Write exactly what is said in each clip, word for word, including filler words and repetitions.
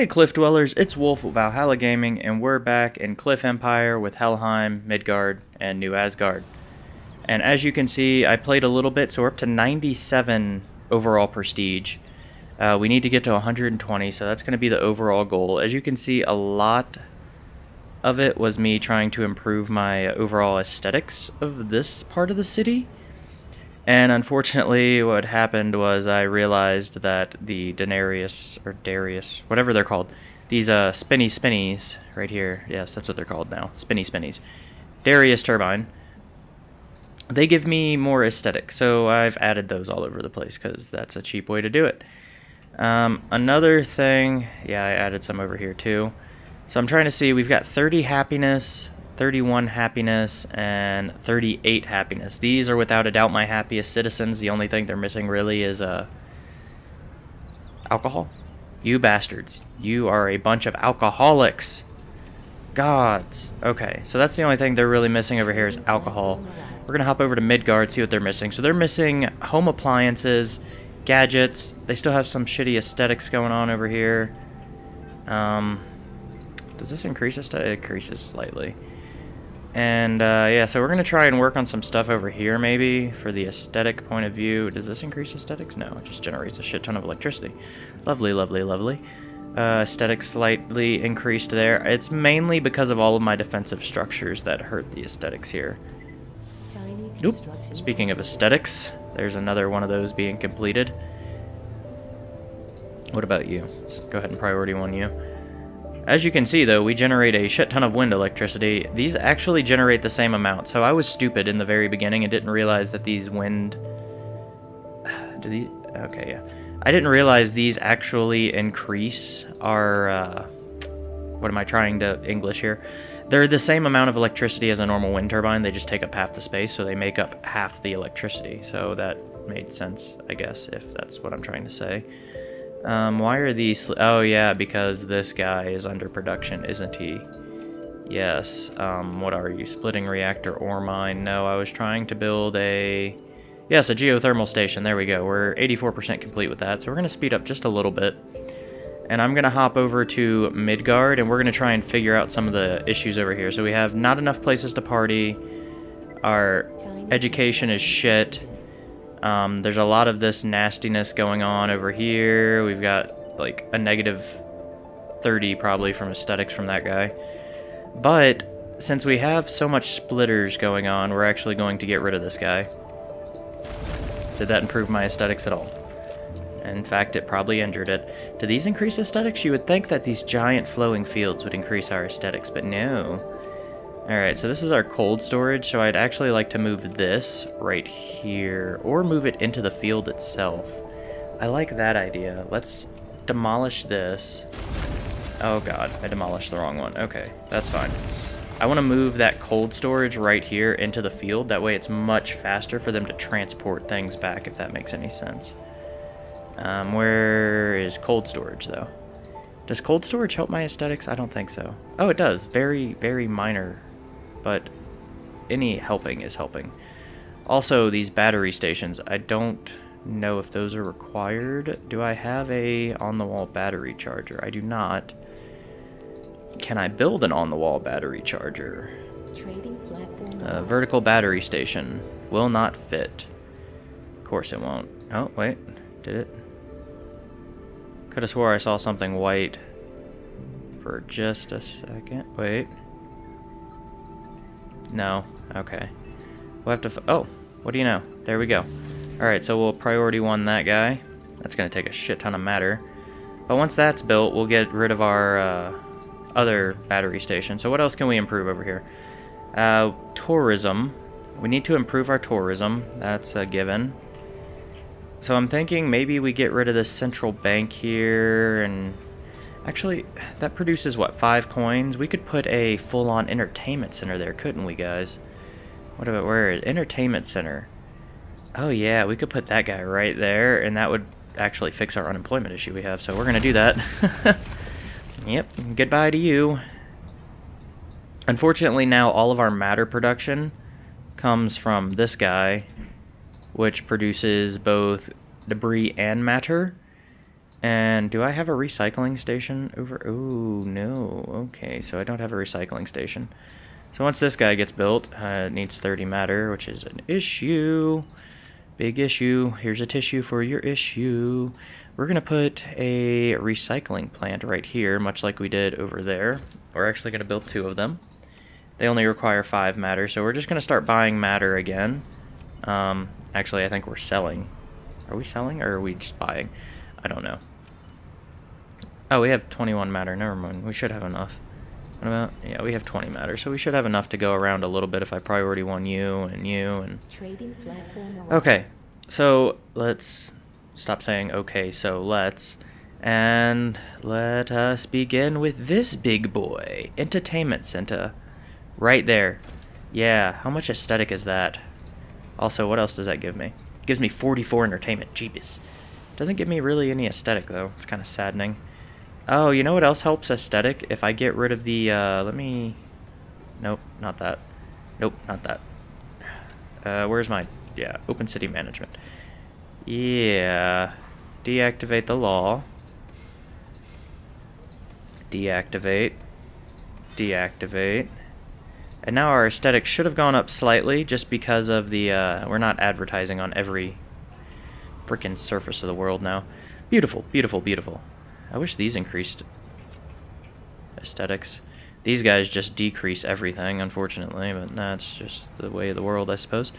Hey Cliff Dwellers, it's Wolf with Valhalla Gaming, and we're back in Cliff Empire with Helheim, Midgard, and New Asgard. And as you can see, I played a little bit, so we're up to ninety-seven overall prestige. Uh, we need to get to one hundred twenty, so that's going to be the overall goal. As you can see, a lot of it was me trying to improve my overall aesthetics of this part of the city. And unfortunately, what happened was I realized that the Denarius, or Darrieus, whatever they're called, these uh, spinny spinnies right here, yes, that's what they're called now, spinny spinnies, Darrieus turbine, they give me more aesthetic, so I've added those all over the place because that's a cheap way to do it. Um, another thing, yeah, I added some over here too. So I'm trying to see, we've got thirty happiness, thirty-one happiness, and thirty-eight happiness. These are without a doubt my happiest citizens. The only thing they're missing really is uh, alcohol. You bastards. You are a bunch of alcoholics. Gods. Okay, so that's the only thing they're really missing over here is alcohol. We're going to hop over to Midgard, see what they're missing. So they're missing home appliances, gadgets. They still have some shitty aesthetics going on over here. Um, does this increase aesthetic? It increases slightly. And, uh, yeah, so we're going to try and work on some stuff over here, maybe, for the aesthetic point of view. Does this increase aesthetics? No, it just generates a shit ton of electricity. Lovely, lovely, lovely. Uh, aesthetics slightly increased there. It's mainly because of all of my defensive structures that hurt the aesthetics here. Oop. Speaking of aesthetics, there's another one of those being completed. What about you? Let's go ahead and priority one you. As you can see, though, we generate a shit ton of wind electricity. These actually generate the same amount, so I was stupid in the very beginning and didn't realize that these wind... Do these... Okay, yeah. I didn't realize these actually increase our... Uh... What am I trying to English here? They're the same amount of electricity as a normal wind turbine, they just take up half the space, so they make up half the electricity. So that made sense, I guess, if that's what I'm trying to say. Um, why are these... Oh, yeah, because this guy is under production, isn't he? Yes. Um, what are you? Splitting reactor or mine? No, I was trying to build a... Yes, a geothermal station. There we go. We're eighty-four percent complete with that, so we're going to speed up just a little bit. And I'm going to hop over to Midgard, and we're going to try and figure out some of the issues over here. So we have not enough places to party. Our education is shit. Um, there's a lot of this nastiness going on over here. We've got like a negative thirty probably from aesthetics from that guy. But since we have so much splitters going on, we're actually going to get rid of this guy. Did that improve my aesthetics at all? In fact, it probably injured it. Do these increase aesthetics? You would think that these giant flowing fields would increase our aesthetics, but no. Alright, so this is our cold storage, so I'd actually like to move this right here, or move it into the field itself. I like that idea. Let's demolish this. Oh god, I demolished the wrong one. Okay, that's fine. I want to move that cold storage right here into the field, that way it's much faster for them to transport things back, if that makes any sense. Um, where is cold storage, though? Does cold storage help my aesthetics? I don't think so. Oh, it does. Very, very minor. But any helping is helping. Also, these battery stations, I don't know if those are required. Do I have a on-the-wall battery charger? I do not. Can I build an on-the-wall battery charger? A vertical battery station will not fit. Of course it won't. Oh, wait. Did it? Could have swore I saw something white for just a second. Wait. No. Okay. We'll have to... F oh, what do you know? There we go. Alright, so we'll priority one that guy. That's going to take a shit ton of matter. But once that's built, we'll get rid of our uh, other battery station. So what else can we improve over here? Uh, tourism. We need to improve our tourism. That's a given. So I'm thinking maybe we get rid of this central bank here, and... Actually, that produces, what, five coins? We could put a full-on entertainment center there, couldn't we, guys? What about where is entertainment center? Oh, yeah, we could put that guy right there, and that would actually fix our unemployment issue we have, so we're going to do that. Yep, goodbye to you. Unfortunately, now all of our matter production comes from this guy, which produces both debris and matter, And do I have a recycling station over? Oh, no. Okay, so I don't have a recycling station. So once this guy gets built, uh, it needs thirty matter, which is an issue. Big issue. Here's a tissue for your issue. We're going to put a recycling plant right here, much like we did over there. We're actually going to build two of them. They only require five matter, so we're just going to start buying matter again. Um, actually, I think we're selling. Are we selling or are we just buying? I don't know. Oh, we have twenty-one matter. Never mind. We should have enough. What about? Yeah, we have twenty matter, so we should have enough to go around a little bit if I priority one you and you and. Trading platform. Okay, so let's stop saying okay. So let's and let us begin with this big boy, entertainment center, right there. Yeah, how much aesthetic is that? Also, what else does that give me? It gives me forty-four entertainment. Jeepers. Doesn't give me really any aesthetic, though. It's kind of saddening. Oh, you know what else helps aesthetic? If I get rid of the, uh, let me... Nope, not that. Nope, not that. Uh, where's my... Yeah, open city management. Yeah. Deactivate the law. Deactivate. Deactivate. And now our aesthetic should have gone up slightly just because of the, uh, we're not advertising on every... frickin' surface of the world now. Beautiful, beautiful, beautiful. I wish these increased aesthetics. These guys just decrease everything, unfortunately, but that's just the way of the world, I suppose.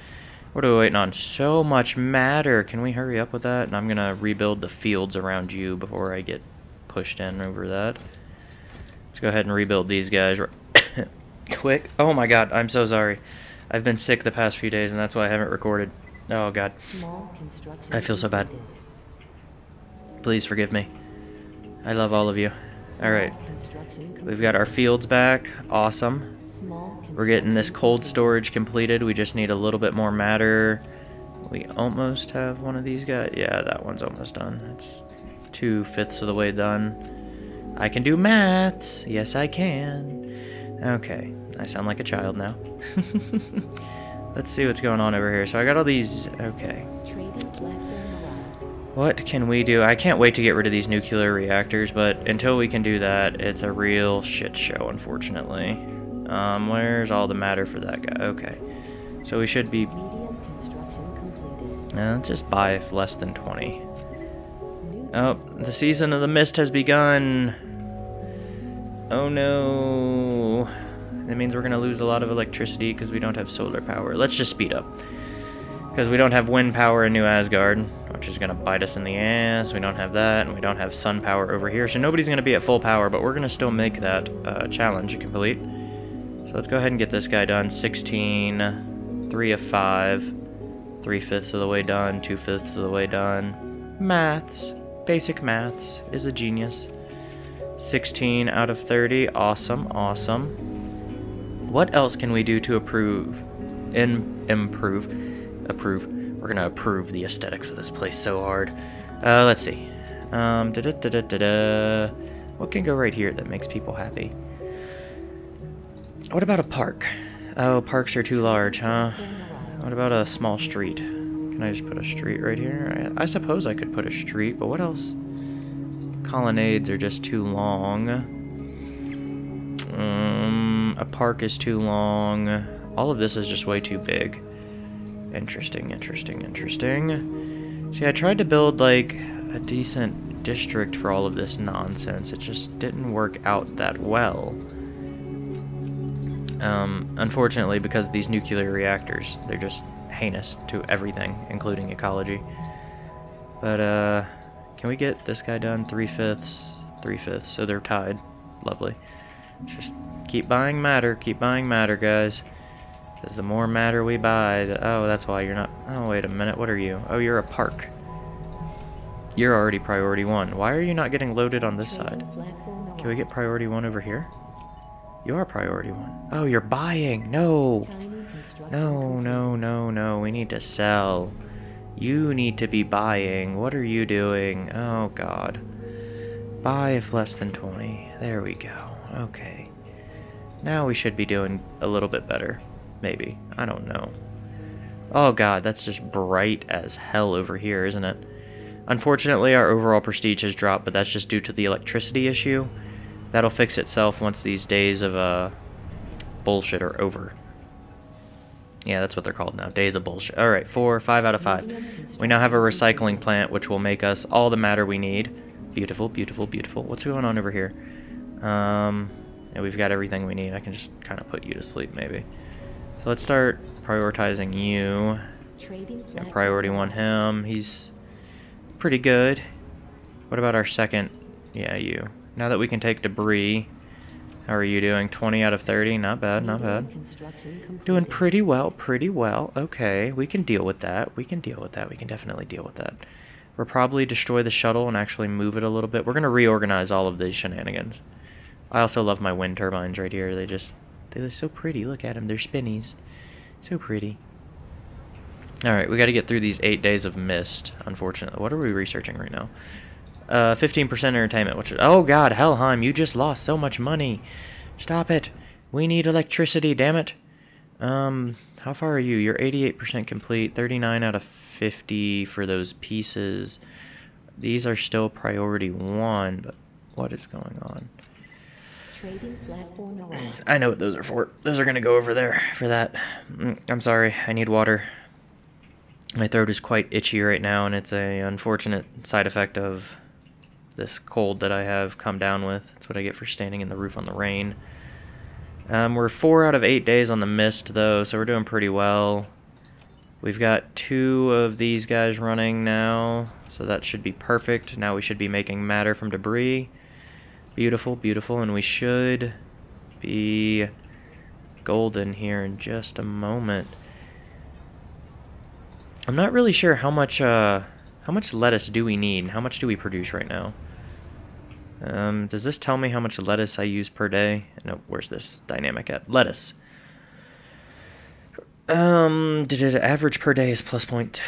What are we waiting on? So much matter. Can we hurry up with that? And I'm gonna rebuild the fields around you before I get pushed in over that. Let's go ahead and rebuild these guys quick. Oh my god, I'm so sorry. I've been sick the past few days and that's why I haven't recorded. Oh god, I feel so bad. Please forgive me. I love all of you. Alright, we've got our fields back. Awesome. We're getting this cold storage completed. We just need a little bit more matter. We almost have one of these guys. Yeah, that one's almost done. It's two-fifths of the way done. I can do maths. Yes, I can. Okay, I sound like a child now. Let's see what's going on over here. So I got all these... Okay. What can we do? I can't wait to get rid of these nuclear reactors, but until we can do that, it's a real shit show, unfortunately. Um, where's all the matter for that guy? Okay. So we should be... Uh, just buy less than twenty. Oh, the season of the mist has begun. Oh no... It means we're going to lose a lot of electricity because we don't have solar power. Let's just speed up. Because we don't have wind power in New Asgard, which is going to bite us in the ass. We don't have that, and we don't have sun power over here. So nobody's going to be at full power, but we're going to still make that uh, challenge complete. So let's go ahead and get this guy done. sixteen, three of five, three-fifths of the way done, two-fifths of the way done. Maths, basic maths, is a genius. sixteen out of thirty, awesome, awesome. What else can we do to approve, in, improve, approve? We're gonna approve the aesthetics of this place so hard. Uh, let's see. Um, da da da da da da. What can go right here that makes people happy? What about a park? Oh, parks are too large, huh? What about a small street? Can I just put a street right here? I, I suppose I could put a street, but what else? Colonnades are just too long. Um, a park is too long. All of this is just way too big. Interesting, interesting, interesting. See, I tried to build, like, a decent district for all of this nonsense. It just didn't work out that well. Um, unfortunately, because of these nuclear reactors, they're just heinous to everything, including ecology. But, uh, can we get this guy done? Three-fifths, three-fifths, so they're tied. Lovely. Just keep buying matter, keep buying matter, guys. Because the more matter we buy, the... Oh, that's why you're not... Oh, wait a minute, what are you? Oh, you're a park. You're already priority one. Why are you not getting loaded on this side? Can we get priority one over here? You are priority one. Oh, you're buying! No! No, no, no, no, we need to sell. You need to be buying. What are you doing? Oh, God. Buy if less than twenty. There we go. Okay, now we should be doing a little bit better, maybe. I don't know. Oh god, that's just bright as hell over here, isn't it? Unfortunately, our overall prestige has dropped, but that's just due to the electricity issue. That'll fix itself once these days of uh, bullshit are over. Yeah, that's what they're called now. Days of bullshit. Alright, four, five out of five. We now have a recycling plant, which will make us all the matter we need. Beautiful, beautiful, beautiful. What's going on over here? Um, yeah, we've got everything we need. I can just kind of put you to sleep, maybe. So let's start prioritizing you. Yeah, priority one him. He's pretty good. What about our second? Yeah, you. Now that we can take debris... How are you doing? twenty out of thirty? Not bad, not bad. Doing pretty well, pretty well. Okay, we can deal with that. We can deal with that. We can definitely deal with that. We'll probably destroy the shuttle and actually move it a little bit. We're going to reorganize all of these shenanigans. I also love my wind turbines right here. They just, they look so pretty. Look at them. They're spinnies. So pretty. Alright, we got to get through these eight days of mist, unfortunately. What are we researching right now? Uh, fifteen percent entertainment, which is... Oh, God, Helheim, you just lost so much money. Stop it. We need electricity, damn it. Um, how far are you? You're eighty-eight percent complete, thirty-nine out of fifty for those pieces. These are still priority one, but what is going on? Trading platform around. I know what those are for. Those are going to go over there for that. I'm sorry, I need water. My throat is quite itchy right now, and it's an unfortunate side effect of... this cold that I have come down with. That's what I get for standing in the roof on the rain. Um, we're four out of eight days on the mist, though, so we're doing pretty well. We've got two of these guys running now, so that should be perfect. Now we should be making matter from debris. Beautiful, beautiful, and we should be golden here in just a moment. I'm not really sure how much... Uh, How much lettuce do we need? How much do we produce right now? Um, does this tell me how much lettuce I use per day? No, where's this dynamic at? Lettuce. Um, did it average per day is plus point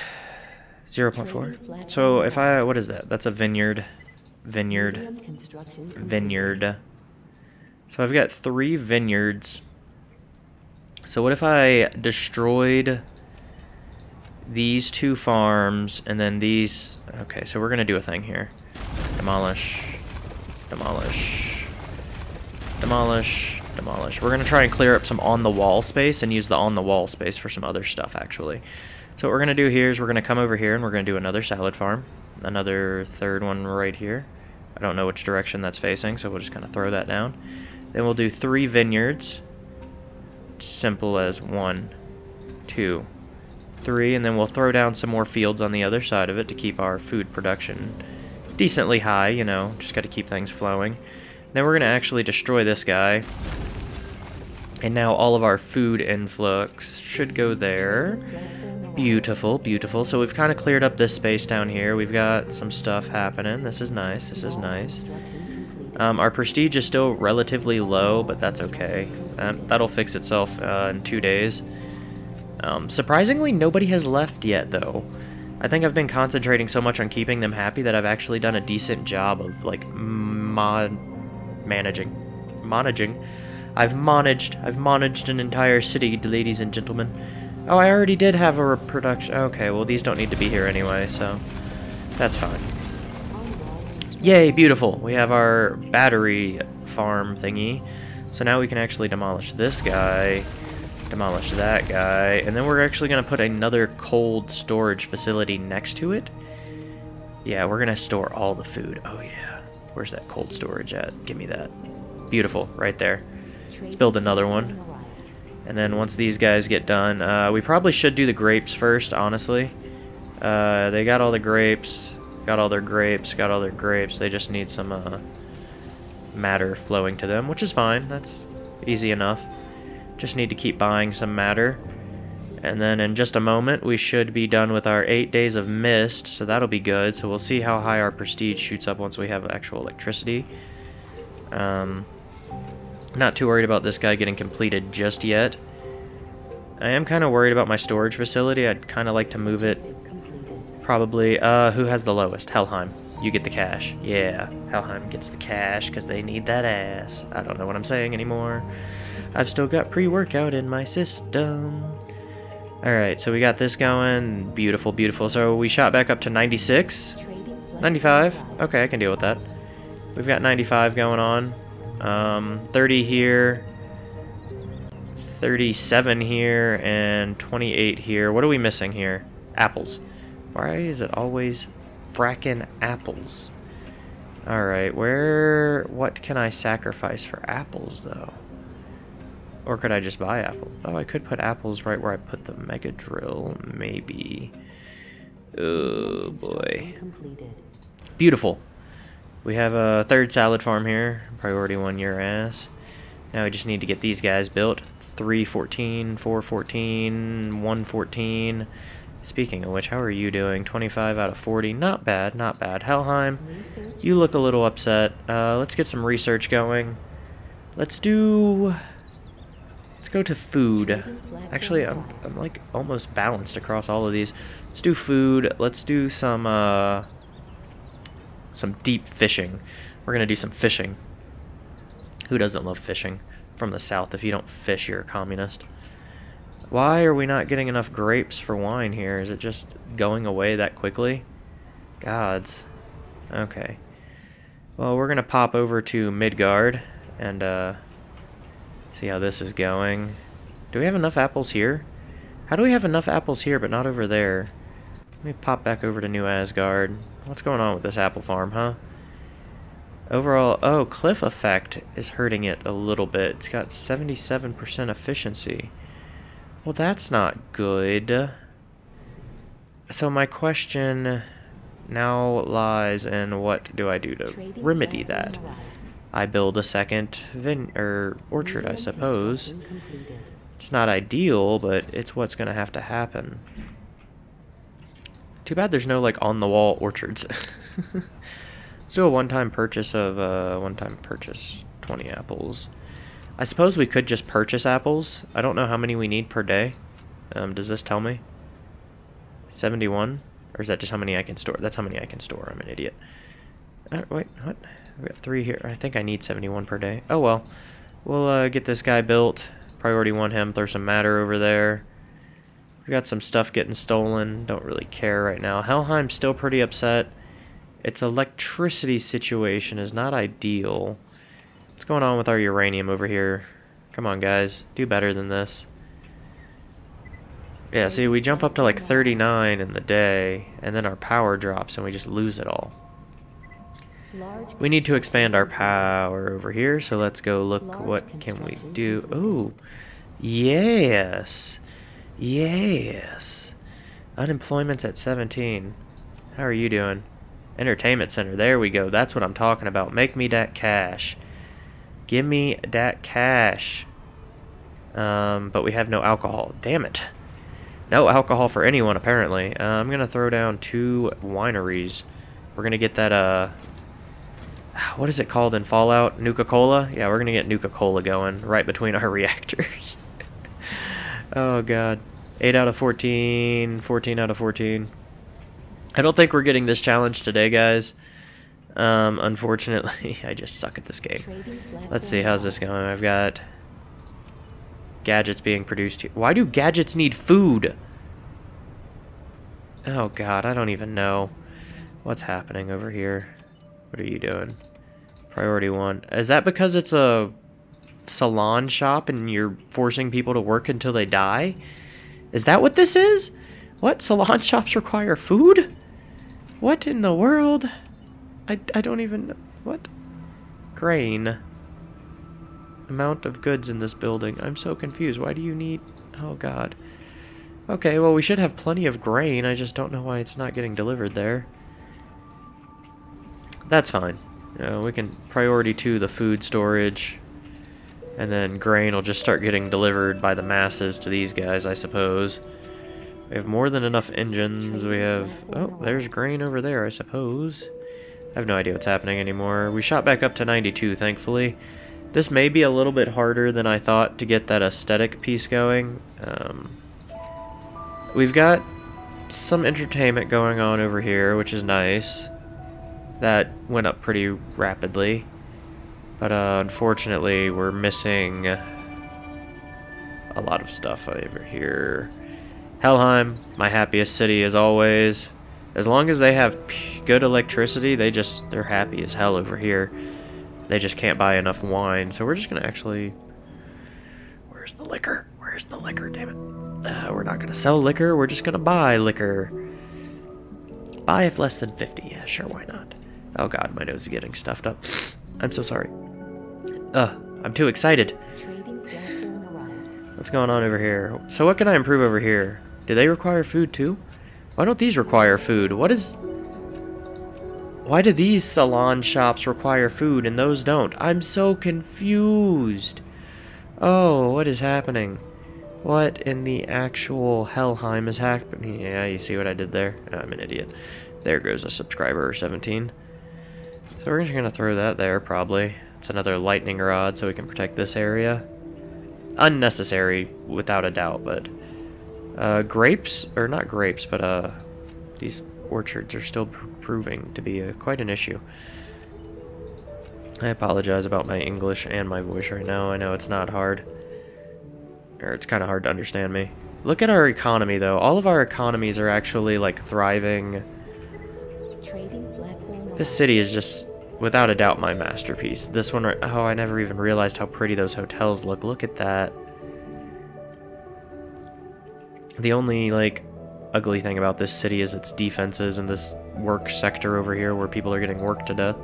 zero point four. So if I, what is that? That's a vineyard, vineyard, vineyard. So I've got three vineyards. So what if I destroyed these two farms, and then these... Okay, so we're going to do a thing here. Demolish. Demolish. Demolish. Demolish. We're going to try and clear up some on-the-wall space and use the on-the-wall space for some other stuff, actually. So what we're going to do here is we're going to come over here and we're going to do another salad farm. Another third one right here. I don't know which direction that's facing, so we'll just kind of throw that down. Then we'll do three vineyards. Simple as one, two... three, and then we'll throw down some more fields on the other side of it to keep our food production decently high, you know, just got to keep things flowing. Then we're going to actually destroy this guy. And now all of our food influx should go there. Beautiful, beautiful. So we've kind of cleared up this space down here. We've got some stuff happening. This is nice, this is nice. Um, our prestige is still relatively low, but that's okay. Um, that'll fix itself uh, in two days. Um, surprisingly, nobody has left yet, though. I think I've been concentrating so much on keeping them happy that I've actually done a decent job of, like, mod... managing. Managing? I've managed. I've managed an entire city, ladies and gentlemen. Oh, I already did have a reproduction. Okay, well, these don't need to be here anyway, so... that's fine. Yay, beautiful! We have our battery farm thingy. So now we can actually demolish this guy... demolish that guy, and then we're actually going to put another cold storage facility next to it. Yeah, we're going to store all the food. Oh yeah, where's that cold storage at? Give me that. Beautiful, right there. Let's build another one. And then once these guys get done, uh, we probably should do the grapes first, honestly. Uh, they got all the grapes, got all their grapes, got all their grapes. They just need some uh, matter flowing to them, which is fine. That's easy enough. Just need to keep buying some matter. And then in just a moment, we should be done with our eight days of mist, so that'll be good. So we'll see how high our prestige shoots up once we have actual electricity. Um, not too worried about this guy getting completed just yet. I am kind of worried about my storage facility. I'd kind of like to move it. Probably. Uh, who has the lowest? Helheim. You get the cash. Yeah, Helheim gets the cash because they need that ass. I don't know what I'm saying anymore. I've still got pre-workout in my system. Alright, so we got this going. Beautiful, beautiful. So we shot back up to ninety-six. ninety-five? Okay, I can deal with that. We've got ninety-five going on. Um, thirty here. thirty-seven here. And twenty-eight here. What are we missing here? Apples. Why is it always frackin' apples? Alright, where... What can I sacrifice for apples, though? Or could I just buy apples? Oh, I could put apples right where I put the mega drill, maybe. Oh, boy. Beautiful. We have a third salad farm here. Priority one, your ass. Now we just need to get these guys built. three fourteen, four fourteen, one fourteen. Speaking of which, how are you doing? twenty-five out of forty. Not bad, not bad. Helheim, you look a little upset. Uh, let's get some research going. Let's do... Let's go to food. Actually, I'm, I'm like almost balanced across all of these. Let's do food. Let's do some, uh... some deep fishing. We're gonna do some fishing. Who doesn't love fishing? From the south, if you don't fish, you're a communist. Why are we not getting enough grapes for wine here? Is it just going away that quickly? Gods. Okay. Well, we're going to pop over to Midgard and uh, see how this is going. Do we have enough apples here? How do we have enough apples here but not over there? Let me pop back over to New Asgard. What's going on with this apple farm, huh? Overall, oh, Cliff Effect is hurting it a little bit. It's got seventy-seven percent efficiency. Well, that's not good. So my question now lies in what do I do to remedy that? I build a second vin or orchard, I suppose. It's not ideal, but it's what's going to have to happen. Too bad there's no, like, on-the-wall orchards. Let's do a one-time purchase of, uh, one-time purchase, twenty apples. I suppose we could just purchase apples. I don't know how many we need per day. Um, does this tell me? seventy-one? Or is that just how many I can store? That's how many I can store. I'm an idiot. Uh, wait, what? We've got three here. I think I need seventy-one per day. Oh, well. We'll uh, get this guy built. Priority one him. Throw some matter over there. We got some stuff getting stolen. Don't really care right now. Helheim's still pretty upset. Its electricity situation is not ideal. What's going on with our uranium over here? Come on, guys. Do better than this. Yeah, see, we jump up to like thirty-nine in the day, and then our power drops, and we just lose it all. We need to expand our power over here, so let's go look. What can we do? Oh, yes. Yes. Unemployment's at seventeen. How are you doing? Entertainment center. There we go. That's what I'm talking about. Make me that cash. Give me that cash. Um, but we have no alcohol. Damn it. No alcohol for anyone, apparently. Uh, I'm going to throw down two wineries. We're going to get that, uh... what is it called in Fallout? Nuka-Cola? Yeah, we're going to get Nuka-Cola going right between our reactors. Oh, God. eight out of fourteen. fourteen out of fourteen. I don't think we're getting this challenge today, guys. Um, unfortunately, I just suck at this game. Let's see, how's this going? I've got gadgets being produced here. Why do gadgets need food? Oh, God, I don't even know what's happening over here. What are you doing? Priority one. Is that because it's a salon shop and you're forcing people to work until they die? Is that what this is? What? Salon shops require food? What in the world? I, I don't even know. What? Grain. Amount of goods in this building. I'm so confused. Why do you need... Oh, God. Okay, well, we should have plenty of grain. I just don't know why it's not getting delivered there. That's fine. Uh, we can priority to the food storage. And then grain will just start getting delivered by the masses to these guys, I suppose. We have more than enough engines. We have... Oh, there's grain over there, I suppose. I have no idea what's happening anymore. We shot back up to ninety-two, thankfully. This may be a little bit harder than I thought to get that aesthetic piece going. Um, we've got some entertainment going on over here, which is nice. That went up pretty rapidly. But uh, unfortunately, we're missing a lot of stuff over here. Helheim, my happiest city as always. As long as they have good electricity, they just, they're happy as hell over here. They just can't buy enough wine, so we're just gonna actually... Where's the liquor? Where's the liquor, damn it? Uh, we're not gonna sell liquor, we're just gonna buy liquor. Buy if less than fifty, yeah, sure, why not? Oh god, my nose is getting stuffed up. I'm so sorry. Ugh, I'm too excited. What's going on over here? So what can I improve over here? Do they require food too? Why don't these require food? What is... Why do these salon shops require food and those don't? I'm so confused. Oh, what is happening? What in the actual Helheim is happening? Yeah, you see what I did there? Oh, I'm an idiot. There goes a subscriber or seventeen. So we're just gonna throw that there, probably. It's another lightning rod so we can protect this area. Unnecessary, without a doubt, but... Uh, grapes, or not grapes, but uh, these orchards are still pr proving to be a, quite an issue. I apologize about my English and my voice right now. I know it's not hard, or it's kind of hard to understand me. Look at our economy, though. All of our economies are actually like thriving. This city is just, without a doubt, my masterpiece. This one, right, oh, I never even realized how pretty those hotels look. Look at that. The only, like, ugly thing about this city is its defenses and this work sector over here where people are getting worked to death.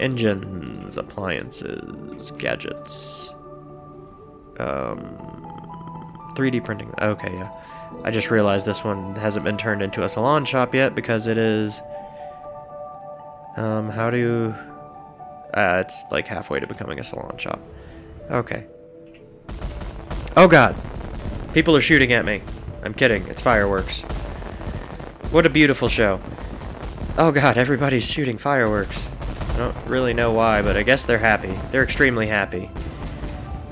Engines, appliances, gadgets. Um, three D printing. Okay, yeah. I just realized this one hasn't been turned into a salon shop yet because it is... Um, how do... Uh, it's, like, halfway to becoming a salon shop. Okay. Oh, God! People are shooting at me. I'm kidding. It's fireworks. What a beautiful show. Oh god, everybody's shooting fireworks. I don't really know why, but I guess they're happy. They're extremely happy.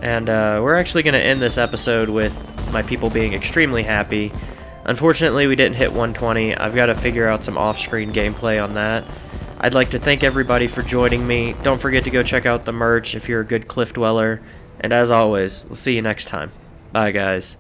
And uh, we're actually going to end this episode with my people being extremely happy. Unfortunately, we didn't hit one twenty. I've got to figure out some off-screen gameplay on that. I'd like to thank everybody for joining me. Don't forget to go check out the merch if you're a good cliff dweller. And as always, we'll see you next time. Bye, guys.